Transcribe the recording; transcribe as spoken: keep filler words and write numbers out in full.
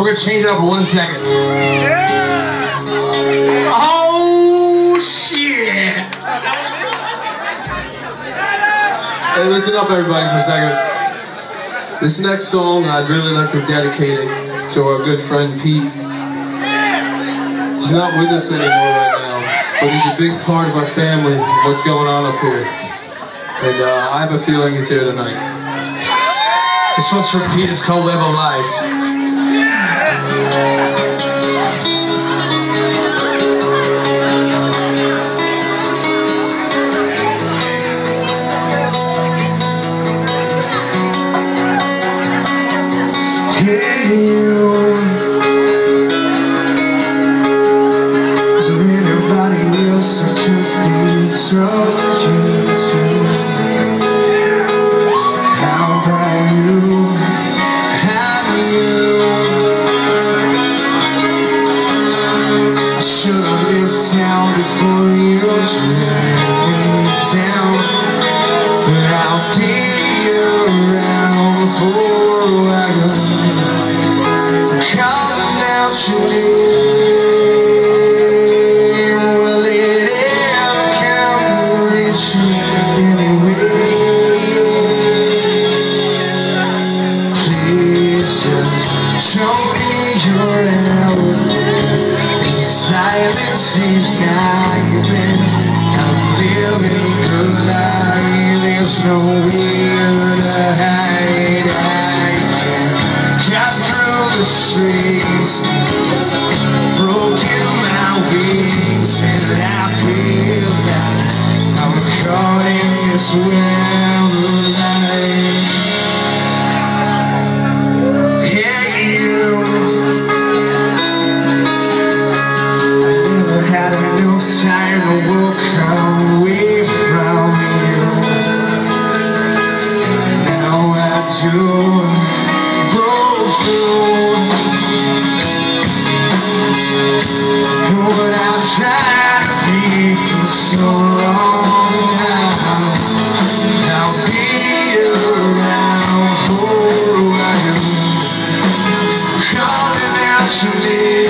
So we're gonna change it up for one second. Yeah. Oh shit! Hey, listen up everybody for a second. This next song I'd really like to dedicate it to our good friend Pete. He's not with us anymore right now, but he's a big part of our family and what's going on up here. And uh, I have a feeling he's here tonight. This one's from Pete, it's called Level Lies. Yeah. Calling out to me.